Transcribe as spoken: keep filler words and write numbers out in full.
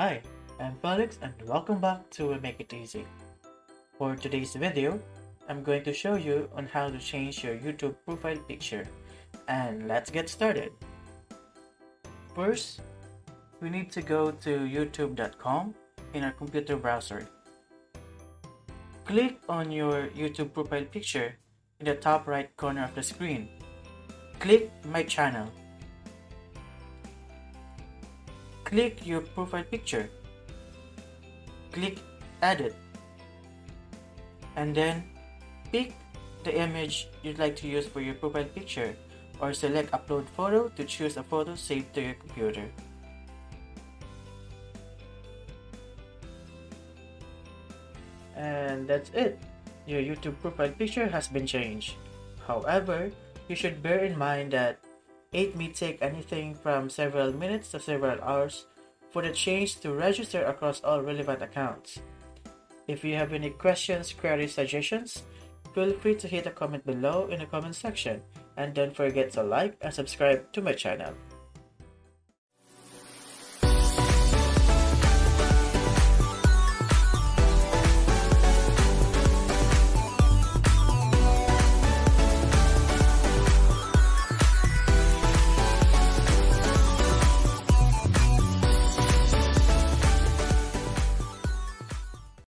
Hi, I'm Felix and welcome back to We Make It Easy. For today's video, I'm going to show you on how to change your YouTube profile picture. And let's get started. First, we need to go to youtube dot com in our computer browser. Click on your YouTube profile picture in the top right corner of the screen. Click My Channel. Click your profile picture, click Edit, and then pick the image you'd like to use for your profile picture, or select Upload Photo to choose a photo saved to your computer. And that's it! Your YouTube profile picture has been changed. However, you should bear in mind that it may take anything from several minutes to several hours for the change to register across all relevant accounts. If you have any questions, queries, suggestions, feel free to hit a comment below in the comment section, and don't forget to like and subscribe to my channel.